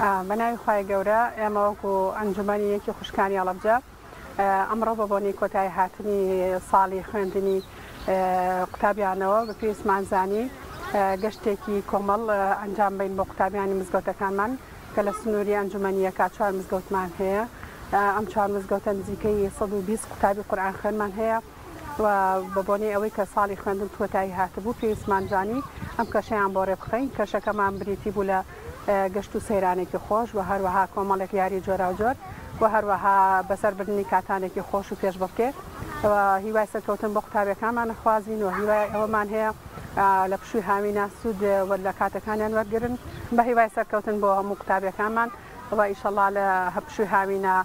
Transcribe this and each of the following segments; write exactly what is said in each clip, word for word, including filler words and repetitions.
بەناوی خی گەورە ئێمەوەکو ئەنجومەنیەکی خوشکانی ئەڵەبجە ئەمڕۆ بە بۆنی کۆتای هاتنی ساڵی خوێندنی قوتابیانەوە بە پێویستمانزانی گەشتێکی کۆمەڵ ئەنجام بین بۆ قوتابیانی مزگەوتەکانمان کە لە سنووری ئەنجومەنیەکە چوار مزگەوتمان هەیە. ئەم چوار مزگەوتە نزیکەی سەد و بیست قوتابی قورئان خوێنمان هەیە و بە بۆنەی ئەوەی کە ساڵی خوێندن کۆتایی هاتبوو پێویستمانزانی ئەم کەشەیان بۆ ڕێ بخەین. کەشەکەمان بریتی بوو لە گەشت و سەیرانێکی خۆش و هەروەها کۆمەڵێک یاری جۆرا و جۆر و هەروەها بەسەربردنی کاتانێکی خۆش و پێش بکرێت و هیوای سەرکەوتن بۆ قوتابیەکانمان نەخوازین و هیوای ئەوەمان هەیە لە پشووی هاوی ناسوود لە کاتەکانیان وەرگرن بە هیوای سەرکەوتن بۆ هەموو قوتابیەکانمان و ئینشەڵڵا لە پشووی هاوینا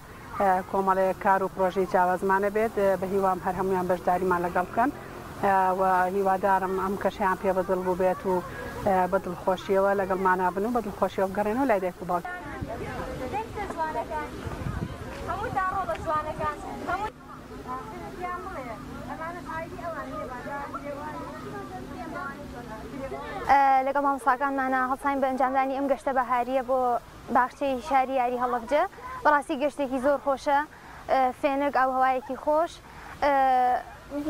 کۆمەڵەیە کار و پرۆژەی جیاوازمانە بێت بە هیوام هەر هەمویان بەشداریمان لەگەڵ بکەن و هیوادارم ئەم کەشەیان پێ بەدڵ بوو بێت و بدل خۆشیەوە لەگەڵ مانابن و بدل خۆشیەوە بگەڕێنەوە لای دایک و باوک. لەگەڵ مامۆستاکانمانە هەڵساین بە ئەنجامدانی ئەم گەشتە بەهاریە بۆ باخچەی شاری یاری هەڵەبجە. بەڕاستی گەشتێکی زۆر خۆشە، فێنک ئاو هەوایەکی خۆش.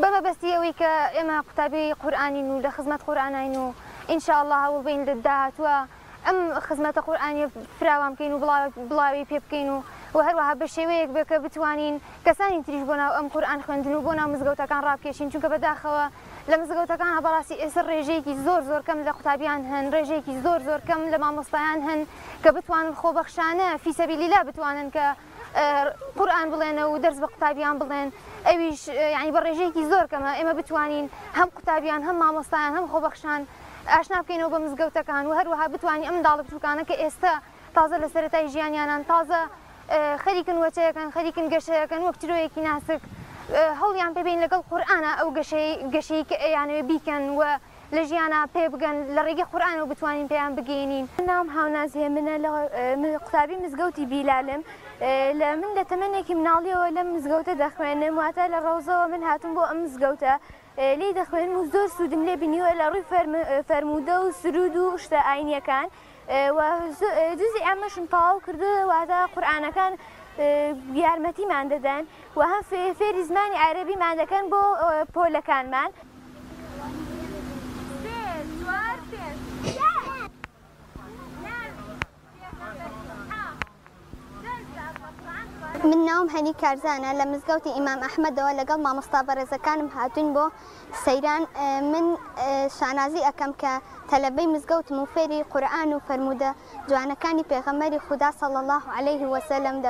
بەمەبەستی ئەوەی کە ئێمە قوتابی قورئانین و لە خزمەت قورئانین و إن شاء الله هو بين الدات وأم خدمة القرآن فراوام كينو بلا بلاوي بيب كينو وهروها بشويك بك بتوانين كساني تريش بنا أم قرآن خندنو بنا مزجوتا كان رابكيشين شو كبداخوا لمزجوتا كان عبارسي إسر رجيكي زور زور كم لقطابيان هن رجيكي زور زور كم لما مصطيان هن كبتوان الخو بخشانة في سبيل الله بتوانن ك قرآن بلين ودرس بقطابيان بلين أيش يعني برجيكي زور كما إما بتوانين هم قطابيان هم ما مصطيان هم خو بخشان آشنا بکەینەوە بە مزگەوتەکان و هەروەها بتوانین ئەم منداڵە بچووکانە کە ئێستا تازە لە سەرەتای ژیانیانان تازە خەریکن وەچەیەکەن خەریکن گەشەیەکەن وەک چرۆیەکی ناسک هەڵیان پێبین لەگەڵ قورئانە ئەو گەشەی کە ئەیانەوێ بیکەن و لە ژیانە پێ بگەن لە ڕێگەی قورئانەوە بتوانین پێیان بگەینین. ناوم هاوناز هێمنە لە قوتابی مزگەوتی بیلالم. لە من لە تەمەنێکی مناڵیەوە لەم مزگەوتە دەخوێنم واتە لە ڕۆژەوە من هاتم بۆ ئەم مزگەوتە. لێی دەخوێن و زۆر سوودم لێ بینیوە لە ڕووی فەرموودە و سرود و شتە ئاینیەکان و جزی ئەمەشم تەواو کردووە واتە قورئانەکان یارمەتیمان دەدەن و هەم فێری زمانی عەرەبیمان دەکەن بۆ پۆلەکانمان. من ناوم هەنی کارزانە لە مزگەوتی ئیمام ئەحمەدەوە لەگەڵ مامۆستا بەڕێزەکانم هاتوین بۆ سەیران. من شانازی ئەکەم کە تەلەبەی مزگەوتم و فێری قورئان و فەرموودە جوانەکانی پێغەمبەری خودا صلی الله علیه وسلم دەبم.